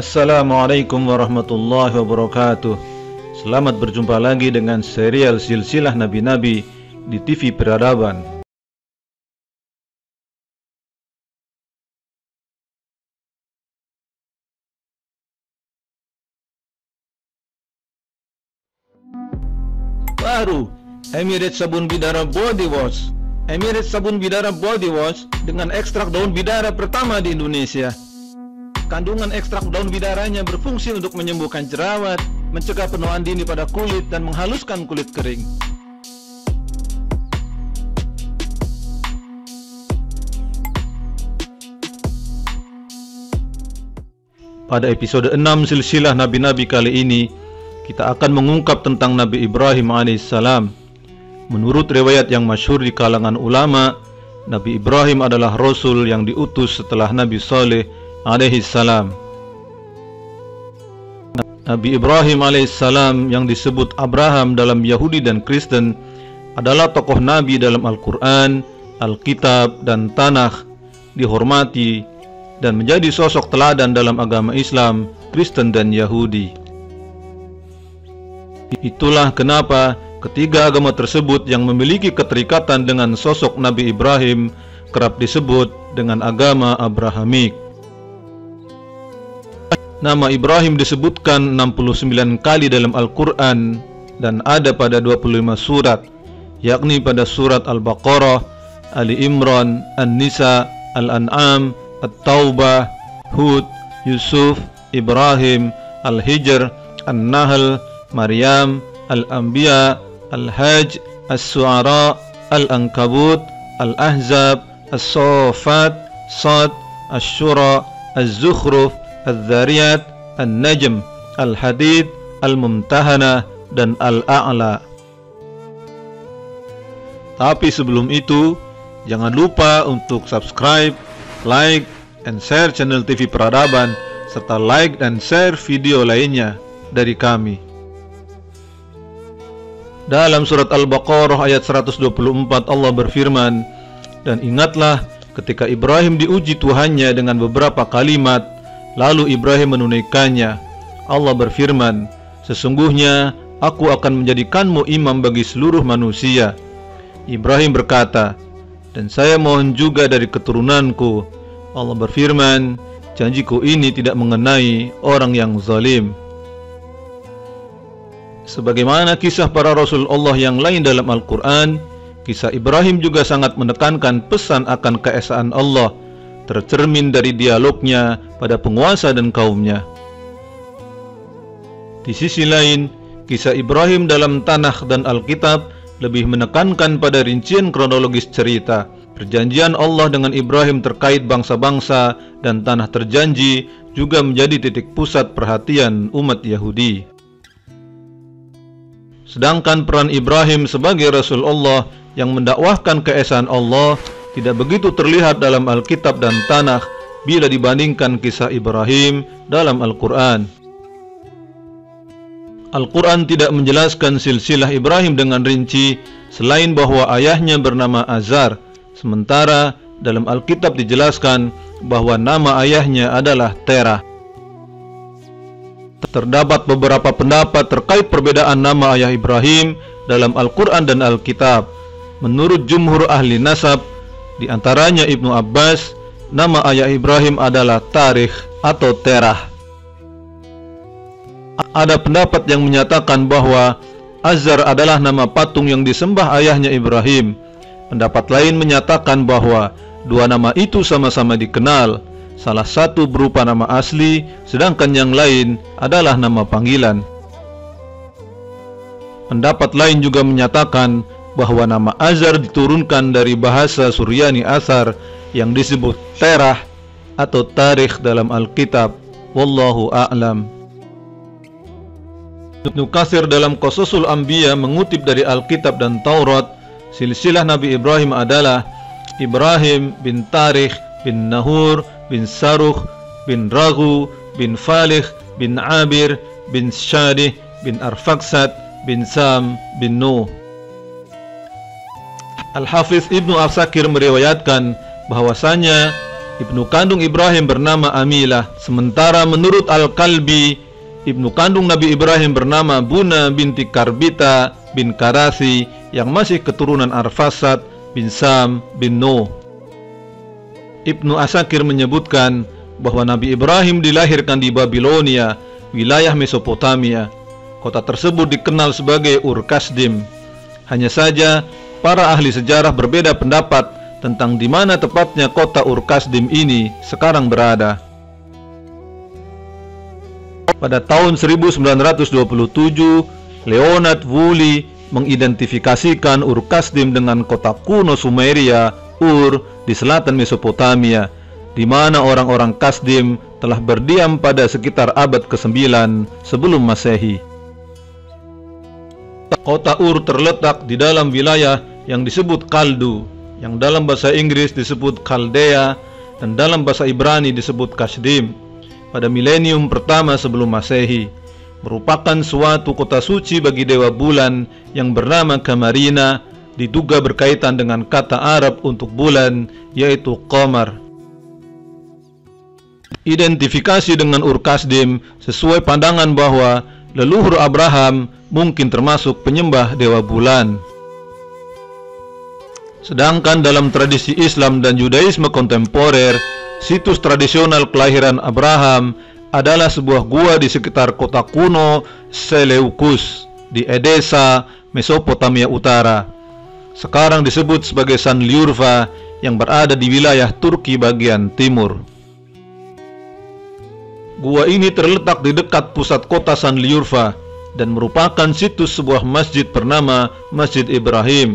Assalamualaikum warahmatullahi wabarakatuh. Selamat berjumpa lagi dengan serial silsilah nabi-nabi di TV Peradaban. Baru, Emirates sabun bidara body wash dengan ekstrak daun bidara pertama di Indonesia. Kandungan ekstrak daun bidaranya berfungsi untuk menyembuhkan jerawat, mencegah penuaan dini pada kulit, dan menghaluskan kulit kering. Pada episode 6 silsilah nabi-nabi kali ini, kita akan mengungkap tentang Nabi Ibrahim alaihissalam. Menurut riwayat yang masyhur di kalangan ulama, Nabi Ibrahim adalah rasul yang diutus setelah Nabi Saleh alaihissalam. Nabi Ibrahim alaihissalam yang disebut Abraham dalam Yahudi dan Kristen adalah tokoh nabi dalam Al-Qur'an, Alkitab, dan Tanakh, dihormati dan menjadi sosok teladan dalam agama Islam, Kristen, dan Yahudi. Itulah kenapa ketiga agama tersebut yang memiliki keterikatan dengan sosok Nabi Ibrahim kerap disebut dengan agama Abrahamik. Nama Ibrahim disebutkan 69 kali dalam Al-Qur'an dan ada pada 25 surat, yakni pada surat Al-Baqarah, Ali Imran, An-Nisa, Al-An'am, At-Taubah, Hud, Yusuf, Ibrahim, Al-Hijr, An-Nahl, Maryam, Al-Anbiya, Al-Hajj, Al-Su'ara, Al-Ankabut, Al-Ahzab, As-Sofat, Sad, Ash-Shura, Az-Zukhruf, Al-Dhariyat, Al-Najm, Al-Hadid, Al-Mumtahana, dan Al-A'la. Tapi sebelum itu, jangan lupa untuk subscribe, like, and share channel TV Peradaban, serta like dan share video lainnya dari kami. Dalam surat Al-Baqarah ayat 124 Allah berfirman, "Dan ingatlah ketika Ibrahim diuji Tuhannya dengan beberapa kalimat, lalu Ibrahim menunaikannya. Allah berfirman, sesungguhnya aku akan menjadikanmu imam bagi seluruh manusia. Ibrahim berkata, dan saya mohon juga dari keturunanku. Allah berfirman, janjiku ini tidak mengenai orang yang zalim." Sebagaimana kisah para Rasul Allah yang lain dalam Al-Quran, kisah Ibrahim juga sangat menekankan pesan akan keesaan Allah, tercermin dari dialognya pada penguasa dan kaumnya. Di sisi lain, kisah Ibrahim dalam Tanakh dan Alkitab lebih menekankan pada rincian kronologis cerita. Perjanjian Allah dengan Ibrahim terkait bangsa-bangsa dan tanah terjanji juga menjadi titik pusat perhatian umat Yahudi. Sedangkan peran Ibrahim sebagai Rasul Allah yang mendakwahkan keesaan Allah tidak begitu terlihat dalam Alkitab dan Tanakh bila dibandingkan kisah Ibrahim dalam Al-Qur'an. Al-Qur'an tidak menjelaskan silsilah Ibrahim dengan rinci selain bahwa ayahnya bernama Azar, sementara dalam Alkitab dijelaskan bahwa nama ayahnya adalah Terah. Terdapat beberapa pendapat terkait perbedaan nama ayah Ibrahim dalam Al-Qur'an dan Alkitab. Menurut jumhur ahli nasab, di antaranya Ibnu Abbas, nama ayah Ibrahim adalah Tarikh atau Terah. Ada pendapat yang menyatakan bahwa Azar adalah nama patung yang disembah ayahnya Ibrahim. Pendapat lain menyatakan bahwa dua nama itu sama-sama dikenal, salah satu berupa nama asli, sedangkan yang lain adalah nama panggilan. Pendapat lain juga menyatakan bahwa nama Azar diturunkan dari bahasa Suryani Asar yang disebut Terah atau Tarikh dalam Alkitab. Wallahu a'lam. Ibnu Katsir dalam Qasasul Anbiya mengutip dari Alkitab dan Taurat, silsilah Nabi Ibrahim adalah Ibrahim bin Tarikh bin Nahur bin Sarukh bin Raghu bin Falih bin Abir bin Syadih bin Arfaksad bin Sam bin Nuh. Al-Hafiz Ibnu Asakir meriwayatkan bahwasanya ibnu kandung Ibrahim bernama Amilah. Sementara menurut Al-Kalbi, ibnu kandung Nabi Ibrahim bernama Buna binti Karbita bin Karasi yang masih keturunan Arfasad bin Sam bin Nuh. Ibnu Asakir menyebutkan bahwa Nabi Ibrahim dilahirkan di Babilonia, wilayah Mesopotamia. Kota tersebut dikenal sebagai Ur Kasdim. Hanya saja, para ahli sejarah berbeda pendapat tentang di mana tepatnya kota Ur Kasdim ini sekarang berada. Pada tahun 1927, Leonard Woolley mengidentifikasikan Ur Kasdim dengan kota kuno Sumeria, Ur, di selatan Mesopotamia, di mana orang-orang Kasdim telah berdiam pada sekitar abad ke-9 sebelum Masehi. Kota Ur terletak di dalam wilayah yang disebut Kaldu, yang dalam bahasa Inggris disebut Kaldea, dan dalam bahasa Ibrani disebut Kasdim, pada milenium pertama sebelum Masehi. Merupakan suatu kota suci bagi dewa bulan yang bernama Kamarina, diduga berkaitan dengan kata Arab untuk bulan, yaitu Qamar. Identifikasi dengan Ur Kasdim sesuai pandangan bahwa leluhur Abraham mungkin termasuk penyembah dewa bulan. Sedangkan dalam tradisi Islam dan Yudaisme kontemporer, situs tradisional kelahiran Abraham adalah sebuah gua di sekitar kota kuno Seleukus di Edessa, Mesopotamia Utara. Sekarang disebut sebagai Sanliurfa yang berada di wilayah Turki bagian timur. Gua ini terletak di dekat pusat kota Sanliurfa dan merupakan situs sebuah masjid bernama Masjid Ibrahim.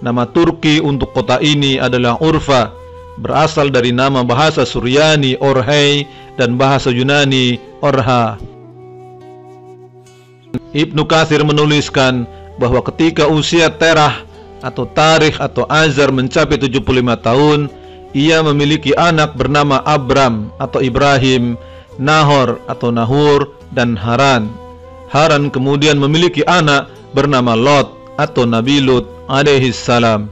Nama Turki untuk kota ini adalah Urfa, berasal dari nama bahasa Suryani Orhei dan bahasa Yunani Orha. Ibnu Katsir menuliskan bahwa ketika usia Terah atau Tarikh atau Azar mencapai 75 tahun, ia memiliki anak bernama Abram atau Ibrahim, Nahor atau Nahur, dan Haran. Haran kemudian memiliki anak bernama Lot atau Nabi Lut alaihissalam.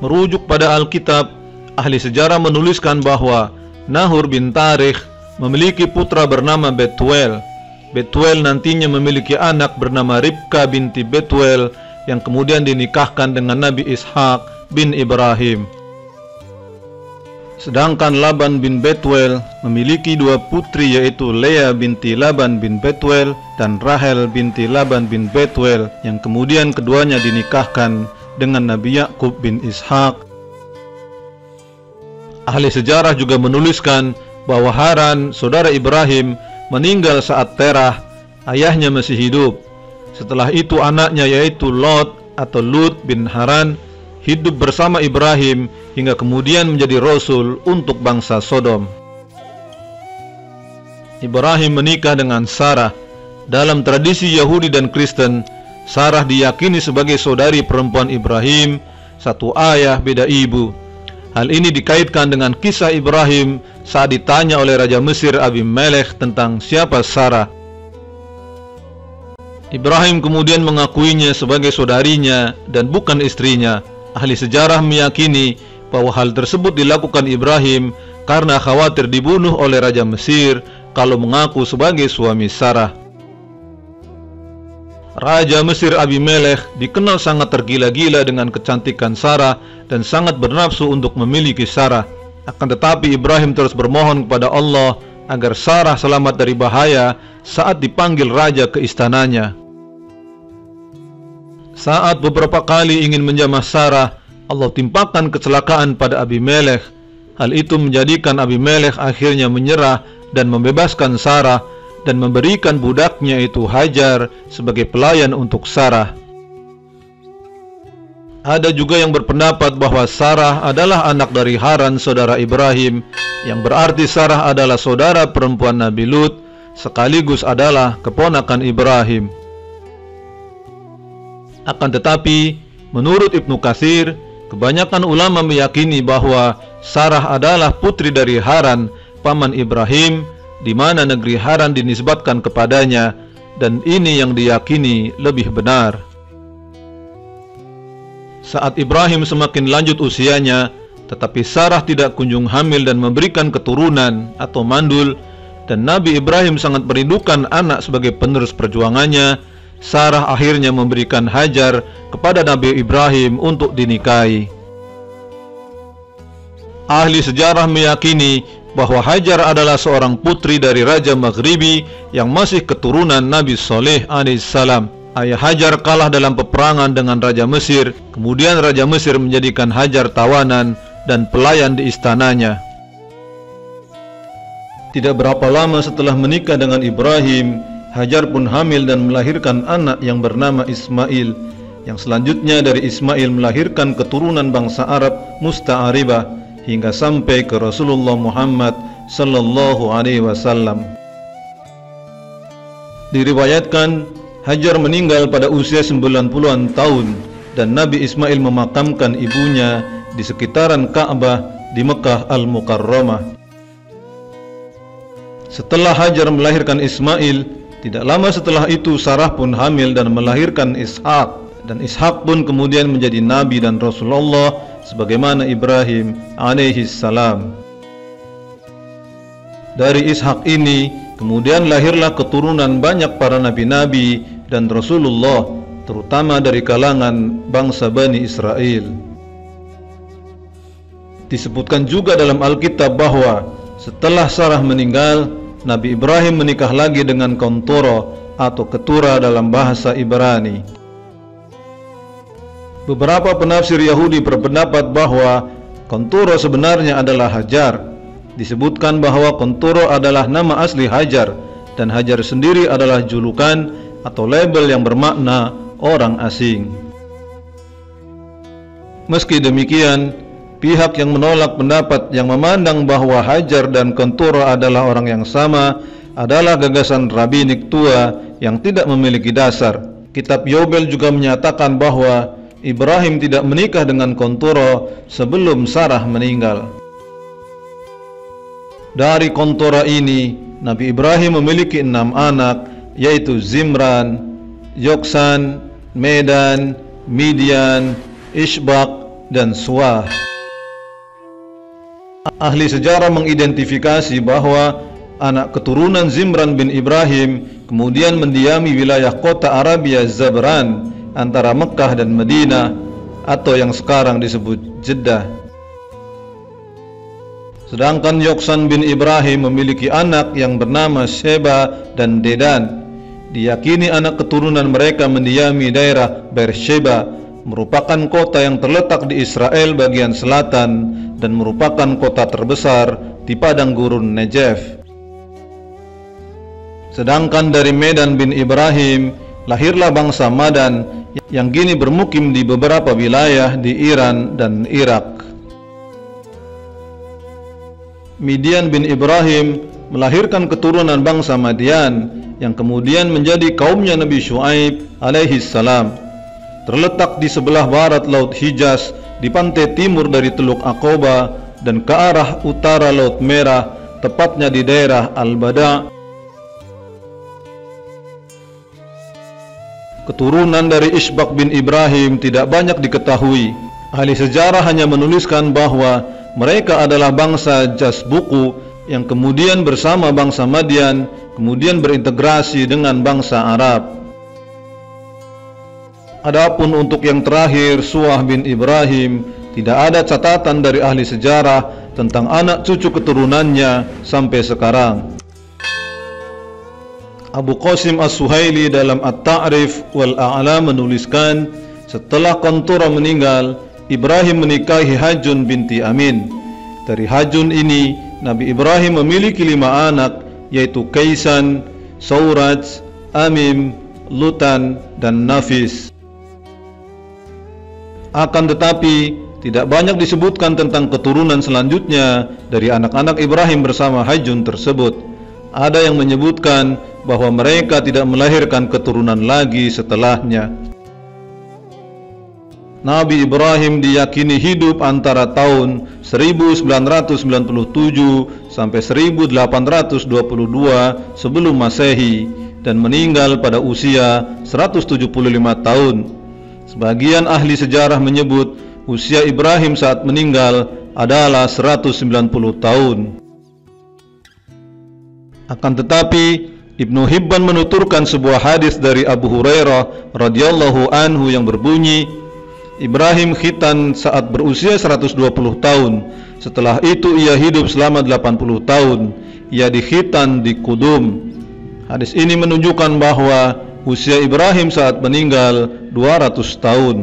Merujuk pada Alkitab, ahli sejarah menuliskan bahwa Nahur bin Tarikh memiliki putra bernama Betuel. Betuel nantinya memiliki anak bernama Ribka binti Betuel yang kemudian dinikahkan dengan Nabi Ishak bin Ibrahim. Sedangkan Laban bin Betuel memiliki dua putri, yaitu Lea binti Laban bin Betuel dan Rahel binti Laban bin Betuel, yang kemudian keduanya dinikahkan dengan Nabi Yakub bin Ishak. Ahli sejarah juga menuliskan bahwa Haran, saudara Ibrahim, meninggal saat Terah, ayahnya masih hidup. Setelah itu anaknya, yaitu Lot atau Lut bin Haran, hidup bersama Ibrahim hingga kemudian menjadi rasul untuk bangsa Sodom. Ibrahim menikah dengan Sarah. Dalam tradisi Yahudi dan Kristen, Sarah diyakini sebagai saudari perempuan Ibrahim, satu ayah beda ibu. Hal ini dikaitkan dengan kisah Ibrahim saat ditanya oleh Raja Mesir Abimelekh tentang siapa Sarah. Ibrahim kemudian mengakuinya sebagai saudarinya dan bukan istrinya. Ahli sejarah meyakini bahwa hal tersebut dilakukan Ibrahim karena khawatir dibunuh oleh Raja Mesir kalau mengaku sebagai suami Sarah. Raja Mesir Abimelekh dikenal sangat tergila-gila dengan kecantikan Sarah dan sangat bernafsu untuk memiliki Sarah. Akan tetapi Ibrahim terus bermohon kepada Allah agar Sarah selamat dari bahaya saat dipanggil raja ke istananya. Saat beberapa kali ingin menjamah Sarah, Allah timpakan kecelakaan pada Abimelekh. Hal itu menjadikan Abimelekh akhirnya menyerah dan membebaskan Sarah dan memberikan budaknya itu Hajar sebagai pelayan untuk Sarah. Ada juga yang berpendapat bahwa Sarah adalah anak dari Haran, saudara Ibrahim, yang berarti Sarah adalah saudara perempuan Nabi Lut sekaligus adalah keponakan Ibrahim. Akan tetapi, menurut Ibnu Katsir, kebanyakan ulama meyakini bahwa Sarah adalah putri dari Haran, paman Ibrahim, di mana negeri Haran dinisbatkan kepadanya, dan ini yang diyakini lebih benar. Saat Ibrahim semakin lanjut usianya, Tetapi Sarah tidak kunjung hamil dan memberikan keturunan atau mandul, dan Nabi Ibrahim sangat merindukan anak sebagai penerus perjuangannya. Sarah akhirnya memberikan Hajar kepada Nabi Ibrahim untuk dinikahi. Ahli sejarah meyakini bahwa Hajar adalah seorang putri dari Raja Maghribi yang masih keturunan Nabi Saleh alaihissalam. Ayah Hajar kalah dalam peperangan dengan Raja Mesir. Kemudian Raja Mesir menjadikan Hajar tawanan dan pelayan di istananya. Tidak berapa lama setelah menikah dengan Ibrahim, Hajar pun hamil dan melahirkan anak yang bernama Ismail, yang selanjutnya dari Ismail melahirkan keturunan bangsa Arab Musta'aribah, hingga sampai ke Rasulullah Muhammad sallallahu alaihi wasallam. Diriwayatkan Hajar meninggal pada usia 90-an tahun dan Nabi Ismail memakamkan ibunya di sekitaran Ka'bah di Mekah Al-Mukarramah. Setelah Hajar melahirkan Ismail, tidak lama setelah itu Sarah pun hamil dan melahirkan Ishak, dan Ishak pun kemudian menjadi Nabi dan Rasulullah sebagaimana Ibrahim alaihi salam. Dari Ishak ini kemudian lahirlah keturunan banyak para nabi-nabi dan Rasulullah, terutama dari kalangan bangsa Bani Israel. Disebutkan juga dalam Alkitab bahwa setelah Sarah meninggal, Nabi Ibrahim menikah lagi dengan Kontoro atau Ketura dalam bahasa Ibrani. Beberapa penafsir Yahudi berpendapat bahwa Kontoro sebenarnya adalah Hajar. Disebutkan bahwa Kontoro adalah nama asli Hajar, dan Hajar sendiri adalah julukan atau label yang bermakna orang asing. Meski demikian, pihak yang menolak pendapat yang memandang bahwa Hajar dan Kontoro adalah orang yang sama adalah gagasan rabbinik tua yang tidak memiliki dasar. Kitab Yobel juga menyatakan bahwa Ibrahim tidak menikah dengan Kontoro sebelum Sarah meninggal. Dari Kontoro ini, Nabi Ibrahim memiliki 6 anak, yaitu Zimran, Yoksan, Medan, Midian, Ishbak, dan Suah. Ahli sejarah mengidentifikasi bahwa anak keturunan Zimran bin Ibrahim kemudian mendiami wilayah kota Arabia Zabran antara Mekkah dan Madinah, atau yang sekarang disebut Jeddah. Sedangkan Yoksan bin Ibrahim memiliki anak yang bernama Sheba dan Dedan. Diyakini anak keturunan mereka mendiami daerah Beersheba, merupakan kota yang terletak di Israel bagian selatan dan merupakan kota terbesar di padang gurun Negev. Sedangkan dari Medan bin Ibrahim lahirlah bangsa Madan yang kini bermukim di beberapa wilayah di Iran dan Irak. Midian bin Ibrahim melahirkan keturunan bangsa Madian yang kemudian menjadi kaumnya Nabi Syuaib alaihi salam. Terletak di sebelah barat Laut Hijaz, di pantai timur dari Teluk Aqaba, dan ke arah utara Laut Merah, tepatnya di daerah Al-Bada. Keturunan dari Ishbak bin Ibrahim tidak banyak diketahui. Ahli sejarah hanya menuliskan bahwa mereka adalah bangsa Jasbuku yang kemudian bersama bangsa Madian kemudian berintegrasi dengan bangsa Arab. Adapun untuk yang terakhir, Suah bin Ibrahim, tidak ada catatan dari ahli sejarah tentang anak cucu keturunannya sampai sekarang. Abu Qasim As-Suhaili dalam At-Ta'rif wal-A'la menuliskan, setelah Kontoro meninggal, Ibrahim menikahi Hajun binti Amin. Dari Hajun ini, Nabi Ibrahim memiliki 5 anak, yaitu Kaisan, Sauraj, Amim, Lutan, dan Nafis. Akan tetapi, tidak banyak disebutkan tentang keturunan selanjutnya dari anak-anak Ibrahim bersama Hajun tersebut. Ada yang menyebutkan bahwa mereka tidak melahirkan keturunan lagi setelahnya. Nabi Ibrahim diyakini hidup antara tahun 1997 sampai 1822 sebelum Masehi dan meninggal pada usia 175 tahun. Sebagian ahli sejarah menyebut usia Ibrahim saat meninggal adalah 190 tahun. Akan tetapi Ibnu Hibban menuturkan sebuah hadis dari Abu Hurairah radhiyallahu anhu yang berbunyi, Ibrahim khitan saat berusia 120 tahun. Setelah itu ia hidup selama 80 tahun. Ia dikhitan di Qudum. Hadis ini menunjukkan bahwa usia Ibrahim saat meninggal 200 tahun.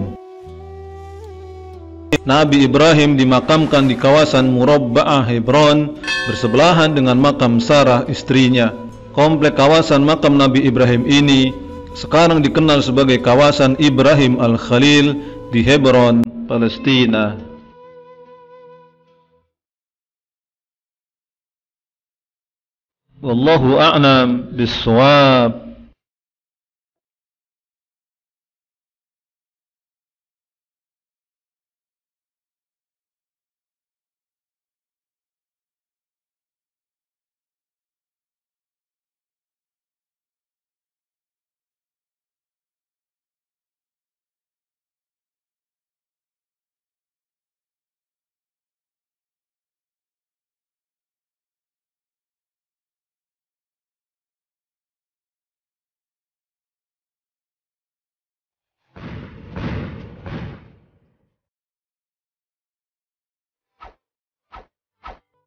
Nabi Ibrahim dimakamkan di kawasan Murabba'ah Hebron, bersebelahan dengan makam Sarah istrinya. Komplek kawasan makam Nabi Ibrahim ini sekarang dikenal sebagai kawasan Ibrahim Al-Khalil di Hebron, Palestina. Wallahu a'lam bis-shawab.